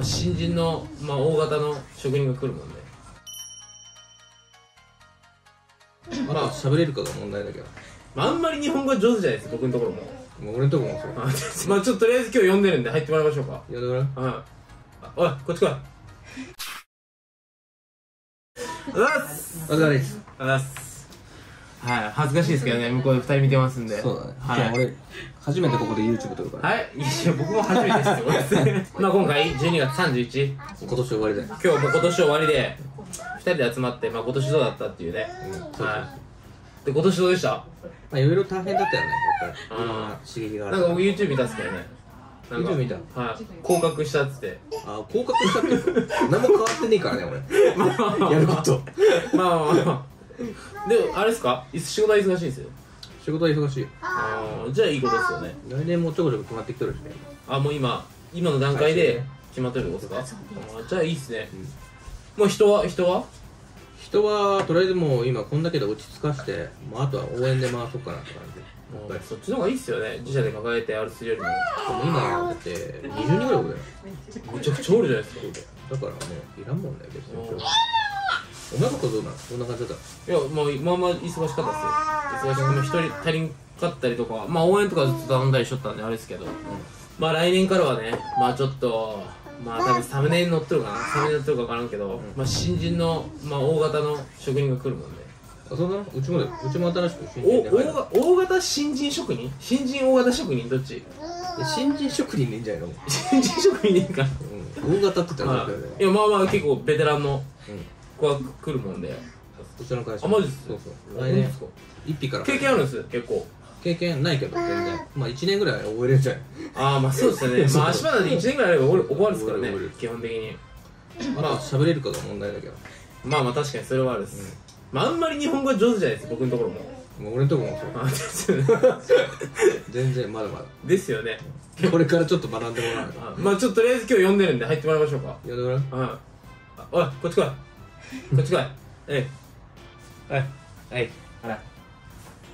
新人の、大型の職人が来るもんね。あと喋れるかが問題だけど、あんまり日本語上手じゃないです、僕のところも。俺のところもそう。ちょっととりあえず今日呼んでるんで入ってもらいましょうか。呼んでもらう？おい、こっち来い。おはようございます。お疲れ様です。おはようございます。はい、恥ずかしいですけどね、向こうで2人見てますんで。そうだね。はい。俺、初めてここで YouTube 撮るから。はい。いや、僕も初めてですよ。今回、12月31。今年終わりだよ。今日も今年終わりで、2人で集まって、今年どうだったっていうね。はい。で、今年どうでした？いろいろ大変だったよね、やっぱり。刺激がある。僕 YouTube 見たっすけどね。YouTube 見た？はい。降格したっつって。あ、降格したっていうか、何も変わってねえからね、俺。やること。でもあれですか、仕事は忙しいんですよ。仕事は忙しい。じゃあいいことですよね。来年もちょこちょこ決まってきとるしね。もう今の段階で決まってることですか。じゃあいいっすね。もう人はとりあえずもう今こんだけで落ち着かして、あとは応援で回そうかなって感じ。そっちの方がいいっすよね。自社で抱えてあるするよりも。でも今だって20人ぐらいだよ。めちゃくちゃおるじゃないですか。だからね、いらんもんだよ別に。お前のことどうなの？どんな感じだったの？いや、まあまあ忙しかったですよ。忙しくて、一人足りんかったりとか、応援とかずっと頼んだりしとったんであれですけど、来年からはね、ちょっと、多分サムネに載っとるかな、サムネに載っとるか分からんけど、新人の、大型の職人が来るもんね。あ、そうだな、うちも新しく新人で入る。大型新人職人？新人大型職人どっち？新人職人でいいんじゃないの？新人職人でいいか。大型って言ったらいいんだよね。いや、結構ベテランの。ここは来るもんで、うちの会社。マジっす。そうそう。来年一匹から。経験あるんです。結構。経験ないけど全然。1年ぐらい覚えれるじゃん。そうですね。足場なんで1年ぐらいあれば覚わるですからね。基本的に。喋れるかが問題だけど。確かにそれはあるです。あんまり日本語上手じゃないです。僕のところも。俺のところもそう。全然まだまだ。ですよね。これからちょっと学んでもらわないと。ちょっととりあえず今日呼んでるんで入ってもらいましょうか。呼んでもらう？おい、こっち来い。こっち来い。はい。ほら。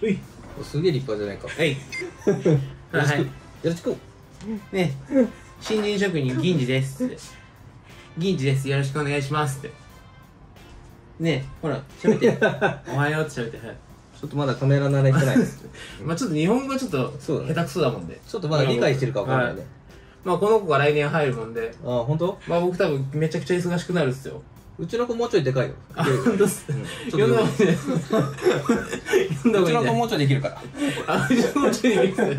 うい。すげえ立派じゃないか。はい。よろしく。ね。新人職人、銀次です。銀次です。よろしくお願いします。って。ね。ほら、喋って。おはようって喋って。ちょっとまだカメラ慣れてないです。ちょっと日本語ちょっと下手くそだもんで。ちょっとまだ理解してるかわかんないね。この子が来年入るもんで。本当？僕多分めちゃくちゃ忙しくなるっすよ。うちの子もうちょいでかいよ。本当っす。呼んだほうがいいね。うちの子もうちょいできるから。うちの子もうちょいできるから。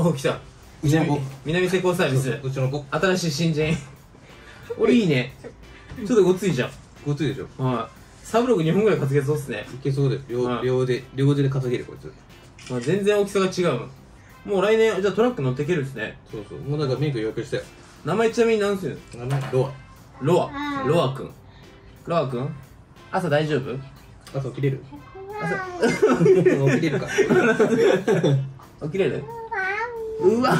お、来た。南施工サービス。うちの子。新しい新人。俺いいね。ちょっとごついじゃん。ごついでしょ。サブログ2本ぐらい担げそうっすね。いけそうで、両腕で担げるこいつ。全然大きさが違うもん。もう来年、じゃあトラック乗っていけるっすね。そうそう。もうなんかメイク要求したよ。名前ちなみに何するの？名前ロアくん。朝大丈夫？朝起きれる？起きれるか。起きれる？うわ。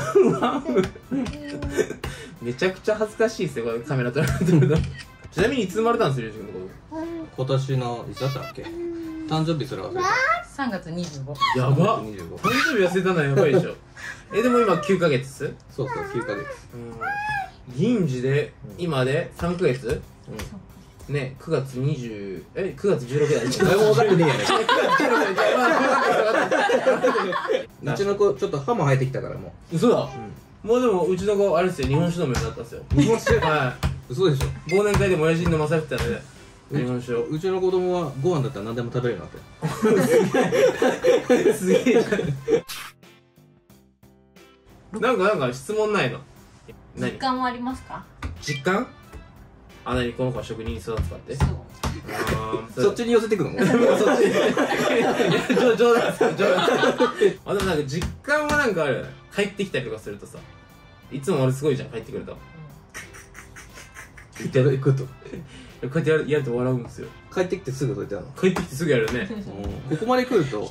めちゃくちゃ恥ずかしいっすよ、これカメラ撮られてるの。ちなみにいつ生まれたんすよ、今年のいつだったっけ？誕生日すら忘れた。3月25。やば。25。誕生日痩せたのはやばいでしょ。でも今9ヶ月。そうそう9ヶ月。銀次で今で3ヶ月。ね、9月209月16日。誰も分かってねえやね。うちの子ちょっと歯も生えてきたからもう。嘘だ。もうでもうちの子あれですよ、日本酒飲むようになったんですよ。日本酒。はい。嘘でしょ。忘年会でも親父に飲まされてたので。うちの子供はご飯だったら何でも食べるようになって。すげえ。なんか質問ないの？実感はありますか？実感？何この子は職人に育つかって？そう。そっちに寄せてくの？そっち。冗談。でもなんか実感はなんかあるよね。帰ってきたりとかするとさ、いつも俺すごいじゃん帰ってくると。いただくと。こうやってやると笑うんですよ。帰ってきてすぐそうやってやるの。帰ってきてすぐやるよね。ここまで来ると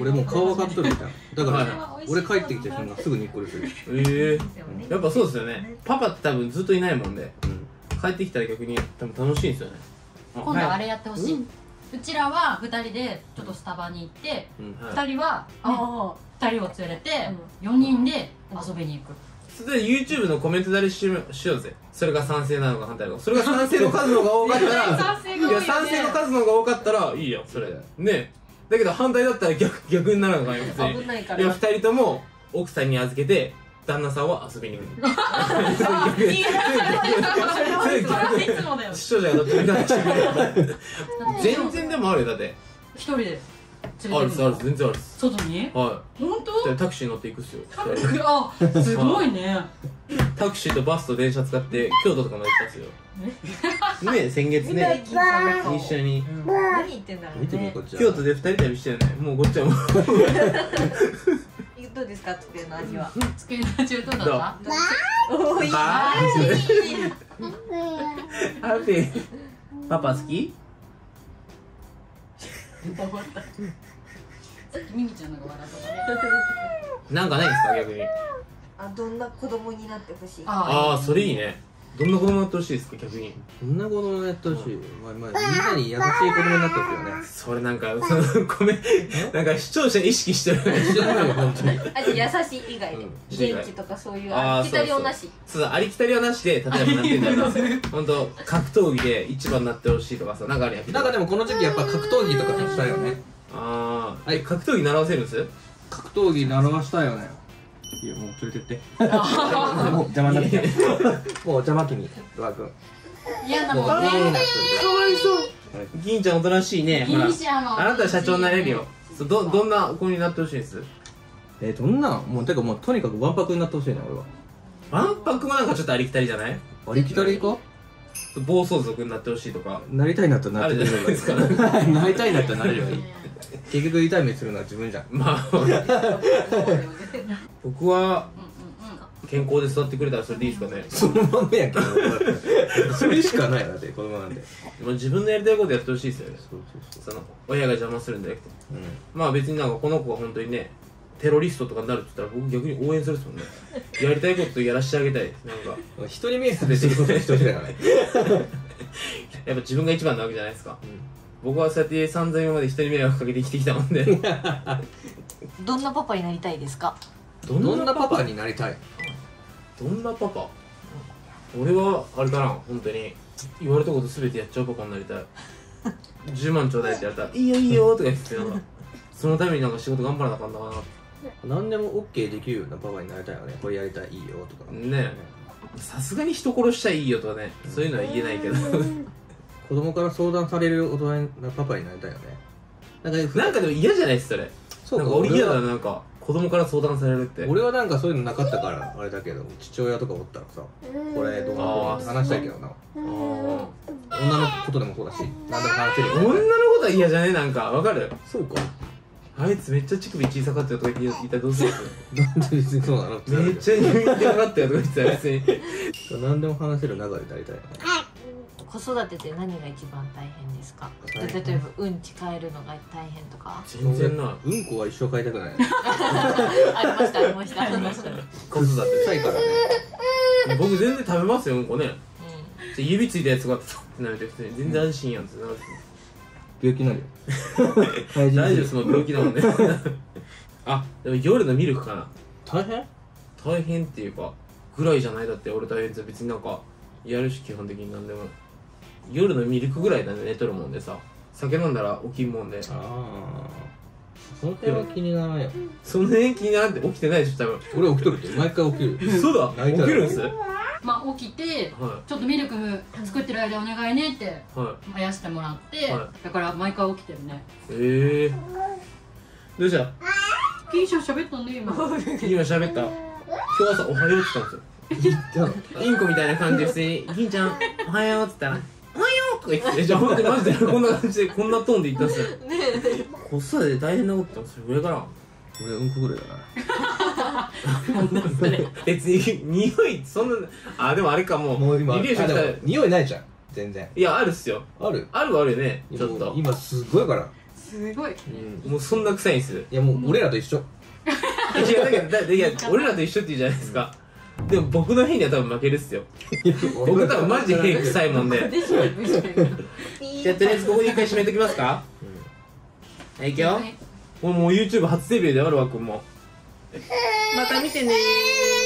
俺もう顔分かっとるみたいな。だから俺帰ってきてすぐにっこりする。やっぱそうですよね。パパって多分ずっといないもんで、帰ってきたら逆に多分楽しいんですよね。今度あれやってほしい。うちらは2人でちょっとスタバに行って、2人は2人を連れて4人で遊びに行く。それで YouTube のコメントだれしようぜ。それが賛成なのか反対なのか。それが賛成の数の方が多かったらいや賛成の数の方が多かったらいいよそれね。だけど反対だったら逆にならないから危ないから。いや2人とも奥さんに預けて旦那さんは遊びに来る。視聴者がどっちになっちゃう。全然でもあるよだって。一人で。あるっすあるっす全然あるっす。外に？はい。本当？タクシー乗っていくっすよ。あ、すごいね。タクシーとバスと電車使って京都とかまで行ったっすよ。ね先月ね一緒に。何言ってんだろうね。京都で二人旅してるね。もうごっちゃも。どうですか机の味は。机の味はどうだった？わー！おいしい！ハッピー。パパ好き？終わった。ミミちゃんなんか笑った。なんかないですか逆に。あ、どんな子供になってほしい。ああ、それいいね。どんな子供になってほしいですか逆に。どんな子供になってほしい。まあみんなに優しい子供になってほしいよね。それなんかそのごめんなんか視聴者意識してる。あと優しい以外で元気とかそういうありきたりはなし。そうありきたりはなしで例えばなんていうんだろう。本当格闘技で一番になってほしいとかさなんかあるやん。なんかでもこの時期やっぱ格闘技とかしたいよね。ああ、格闘技習わせるんです？格闘技習わしたいよね。いやもう連れてってもう邪魔になってもう邪魔君ドラ君嫌なもんねかわいそう銀ちゃんおとなしいねほらあなた社長になれるよどんな子になってほしいですどんなもうてかもうとにかくわんぱくになってほしいな俺はわんぱくもなんかちょっとありきたりじゃないありきたりか暴走族になってほしいとかなりたいなったらなれるじゃないですかなりたいなったらなれればいい結局痛い目するのは自分じゃんまあ僕は健康で育ってくれたらそれでいいですかねそのまんまやけどそれしかないなって子供なんで自分のやりたいことやってほしいですよねその親が邪魔するんじゃなくてまあ別になんかこの子が本当にねテロリストとかになるって言ったら僕逆に応援するっすもんねやりたいことやらしてあげたいなんか人に迷惑できることは一人だからねやっぱ自分が一番なわけじゃないですか僕はそうやって3000円まで人に迷惑かけて生きてきたもんでどんなパパになりたいですかどんなパパになりたいどんなパパ俺はあれかな本当に言われたこと全てやっちゃうパパになりたい10万ちょうだいってやったら「いいよいいよ」とか言ってそのためになんか仕事頑張らなあかんだかな何でも OK できるようなパパになりたいよねこれやりたいいいよとかねさすがに人殺しちゃいいよとかねそういうのは言えないけど子供から相談される大人なパパになりたいよねなんかでも嫌じゃないっすそれなんか俺嫌だなんか子供から相談されるって俺はなんかそういうのなかったからあれだけど父親とかおったらさこれどうなって話したいけどな女のことでもそうだし何でも話せる女のことは嫌じゃねなんかわかるそうかあいつめっちゃ乳首小さかったよとか言ったらどうするなんで別にそうなのめっちゃ入院でかかったよとか言ってたら別に何でも話せる中でなりたい子育てで何が一番大変ですか例えばうんち変えるのが大変とか全然ないうんこは一生変えたくないありましたありましたありました子育て臭いからね僕全然食べますようんこね指ついたやつがってなると普通に全然安心やんってなる病気になるよ大丈夫ですもん病気だもんねあでも夜のミルクかな大変大変っていうかぐらいじゃないだって俺大変って別になんかやるし基本的になんでも夜のミルクぐらいだね寝とるもんでさ酒飲んだら起きんもんでああその辺は気にならんよその辺気にならんって起きてないでしょ多分俺起きとるって毎回起きるそうだ起きるんすまあ起きてちょっとミルク作ってる間お願いねって生やしてもらってだから毎回起きてるねへえどうした銀賞喋ったんで今喋った今日朝「おはよう」って言ったんですよインコみたいな感じで「銀ちゃんおはよう」っつったら「おはよう」とか言ってじゃあほんとにマジでこんな感じでこんなトーンで言ったんすよ子育てで大変なことってそれぐらいかな俺うんこぐらいだな別に匂いそんなあでもあれかもう今匂いないじゃん全然いやあるっすよあるあるあるねちょっと今すごいからすごいもうそんな臭いんすいやもう俺らと一緒いやだけどいや俺らと一緒って言うじゃないですかでも僕の変には多分負けるっすよ僕多分マジで変臭いもんでじゃあとりあえずここで一回締めときますかはいいくよもう YouTube 初デビューであるわくんもまた見てねー